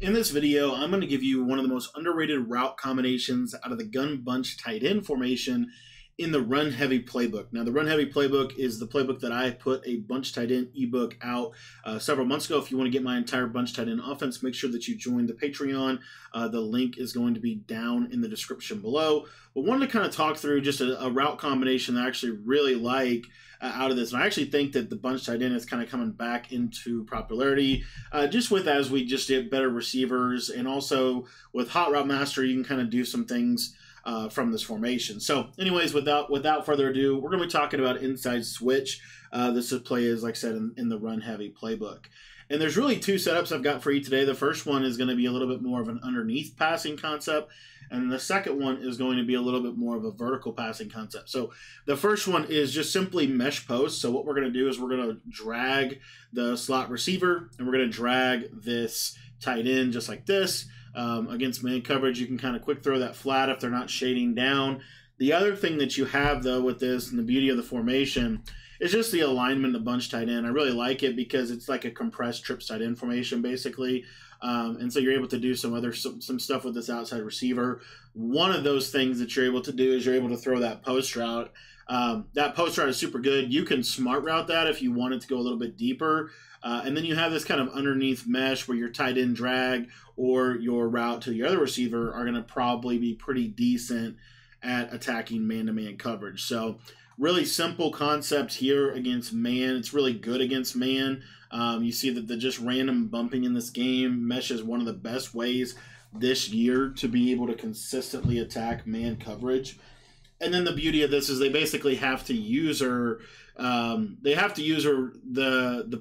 In this video, I'm going to give you one of the most underrated route combinations out of the gun bunch tight end formation in the Run Heavy Playbook. Now, the Run Heavy Playbook is the playbook that I put a bunch tight end ebook out several months ago. If you want to get my entire bunch tight end offense, make sure that you join the Patreon. The link is going to be down in the description below. But wanted to kind of talk through just a route combination that I actually really like out of this. And I actually think that the bunch tight end is kind of coming back into popularity just with, as we just did, better receivers. And also with Hot Route Master, you can kind of do some things from this formation. So anyways, without further ado, we're going to be talking about inside switch. This play is, like I said, in the Run Heavy Playbook. And there's really two setups I've got for you today. The first one is going to be a little bit more of an underneath passing concept, and the second one is going to be a little bit more of a vertical passing concept. So the first one is just simply mesh post. So what we're going to do is we're going to drag the slot receiver, and we're going to drag this tight end just like this. Against man coverage, you can kind of quick throw that flat if they're not shading down. The other thing that you have, though, with this and the beauty of the formation is just the alignment of bunch tight end. I really like it because it's like a compressed trips tight end formation, basically. And so you're able to do some stuff with this outside receiver. One of those things that you're able to do is you're able to throw that post route. That post route is super good. You can smart route that if you wanted to go a little bit deeper. And then you have this kind of underneath mesh where your tight end drag or your route to your other receiver are going to probably be pretty decent at attacking man-to-man coverage. So really simple concept here against man. It's really good against man. You see that the just random bumping in this game. Mesh is one of the best ways this year to be able to consistently attack man coverage. And then the beauty of this is they basically have to use the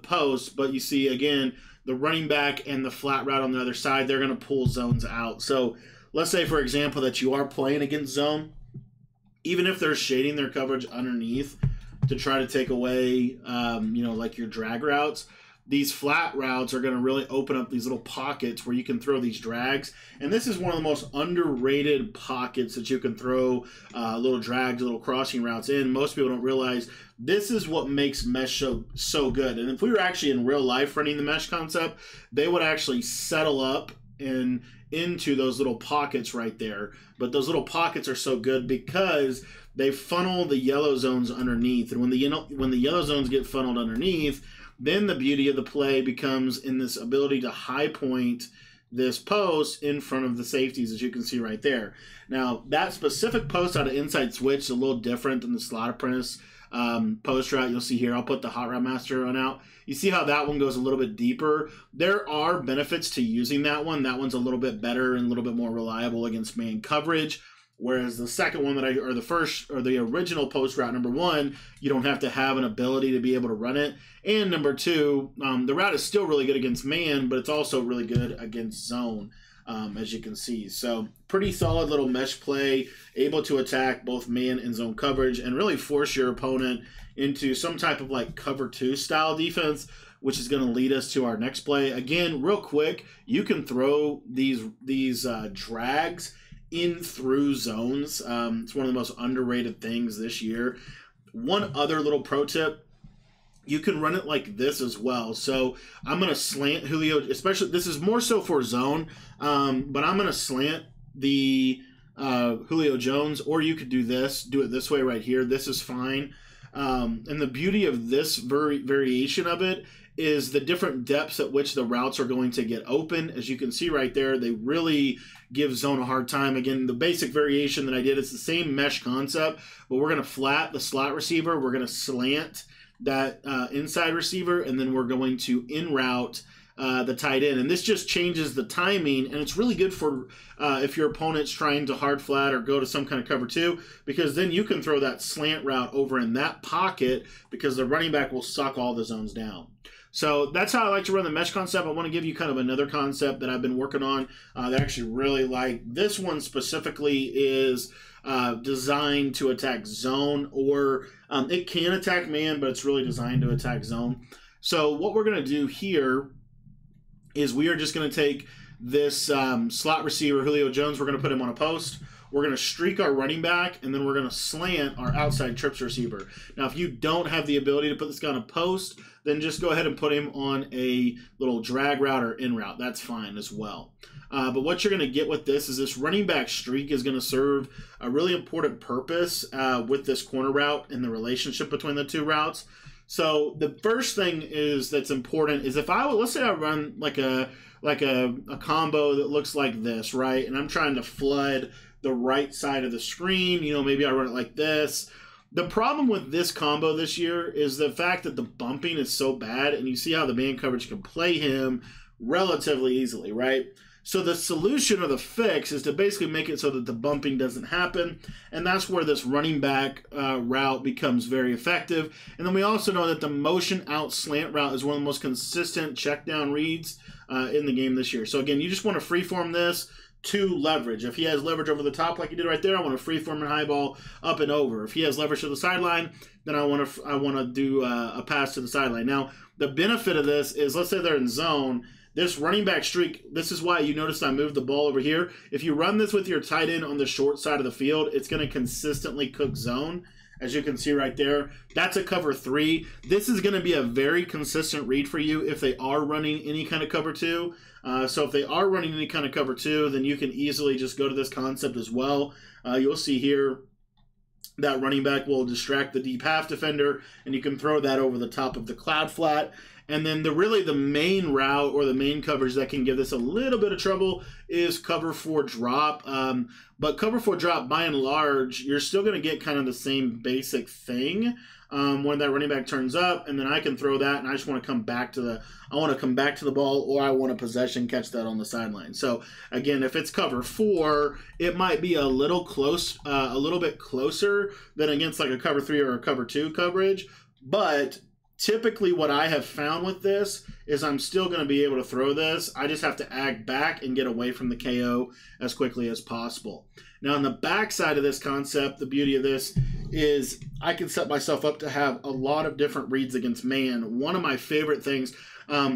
post, but you see, again, the running back and the flat route on the other side, they're going to pull zones out. So let's say, for example, that you are playing against zone. Even if they're shading their coverage underneath to try to take away, you know, like your drag routes, these flat routes are going to really open up these little pockets where you can throw these drags. And this is one of the most underrated pockets that you can throw little drags, little crossing routes in. Most people don't realize this is what makes mesh so good. And if we were actually in real life running the mesh concept, they would actually settle up and into those little pockets right there. But those little pockets are so good because they funnel the yellow zones underneath. And when the yellow zones get funneled underneath, then the beauty of the play becomes in this ability to high point this post in front of the safeties, as you can see right there. Now, that specific post out of inside switch is a little different than the slot apprentice post route. You'll see here, I'll put the Hot Route Master on out. You see how that one goes a little bit deeper. There are benefits to using that one. That one's a little bit better and a little bit more reliable against man coverage. Whereas the second one that the original post route, number one, you don't have to have an ability to be able to run it. And number two, the route is still really good against man, but it's also really good against zone. As you can see. So pretty solid little mesh play, able to attack both man and zone coverage and really force your opponent into some type of like cover 2 style defense, which is going to lead us to our next play. Again, real quick, you can throw these drags in through zones. It's one of the most underrated things this year. One other little pro tip, you can run it like this as well. So I'm going to slant Julio, especially this is more so for zone, but I'm going to slant the Julio Jones, or you could do it this way right here. This is fine. And the beauty of this variation of it is the different depths at which the routes are going to get open. As you can see right there, they really give zone a hard time. Again, the basic variation that I did, it's the same mesh concept, but we're going to flat the slot receiver. We're going to slant that inside receiver, and then we're going to in route the tight end. And this just changes the timing, and it's really good for if your opponent's trying to hard flat or go to some kind of cover 2, because then you can throw that slant route over in that pocket because the running back will suck all the zones down. So that's how I like to run the mesh concept. I want to give you kind of another concept that I've been working on that I actually really like. This one specifically is designed to attack zone, or it can attack man, but it's really designed to attack zone. So what we're going to do here is we are just going to take this slot receiver, Julio Jones, we're going to put him on a post. We're going to streak our running back, and then we're going to slant our outside trips receiver. Now, if you don't have the ability to put this guy on a post, then just go ahead and put him on a little drag route or in route. That's fine as well. But what you're going to get with this is this running back streak is going to serve a really important purpose with this corner route and the relationship between the two routes. So the first thing is that's important is if I would, let's say I run like a combo that looks like this, right? And I'm trying to flood the right side of the screen. You know, maybe I run it like this. The problem with this combo this year is the fact that the bumping is so bad, and you see how the man coverage can play him relatively easily, right? So the solution or the fix is to basically make it so that the bumping doesn't happen, and that's where this running back route becomes very effective. And then we also know that the motion out slant route is one of the most consistent check down reads in the game this year. So again, you just want to freeform this to leverage. If he has leverage over the top like he did right there, I want to freeform and highball up and over. If he has leverage to the sideline, then I want to do a pass to the sideline. Now, the benefit of this is, let's say they're in zone. This running back streak, this is why you noticed I moved the ball over here. If you run this with your tight end on the short side of the field, it's going to consistently cook zone, as you can see right there. That's a cover three. This is going to be a very consistent read for you if they are running any kind of cover two. So if they are running any kind of cover two, then you can easily just go to this concept as well. You'll see here that running back will distract the deep half defender, and you can throw that over the top of the cloud flat. And then really the main route or the main coverage that can give this a little bit of trouble is cover four drop. But cover four drop, by and large, you're still going to get kind of the same basic thing when that running back turns up, and then I can throw that, and I just want to come back to the ball, or I want to possession catch that on the sideline. So again, if it's cover four, it might be a little close, a little bit closer than against like a cover three or a cover two coverage, but typically what I have found with this is I'm still going to be able to throw this. I just have to ag back and get away from the KO as quickly as possible. Now on the back side of this concept, the beauty of this is I can set myself up to have a lot of different reads against man. One of my favorite things,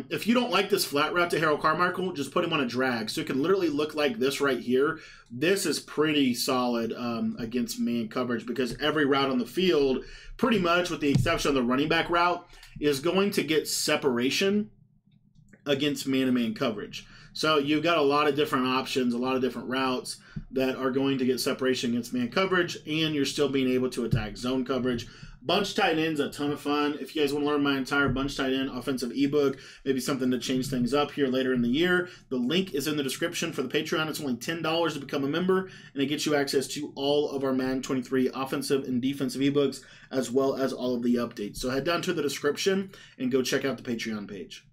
if you don't like this flat route to Harold Carmichael, just put him on a drag. So it can literally look like this right here. This is pretty solid against man coverage because every route on the field, pretty much with the exception of the running back route, is going to get separation against man-to-man coverage. So you've got a lot of different options, a lot of different routes that are going to get separation against man coverage, and you're still being able to attack zone coverage. Bunch tight end's a ton of fun. If you guys want to learn my entire bunch tight end offensive ebook, maybe something to change things up here later in the year, the link is in the description for the Patreon. It's only $10 to become a member, and it gets you access to all of our Madden 23 offensive and defensive ebooks, as well as all of the updates. So head down to the description and go check out the Patreon page.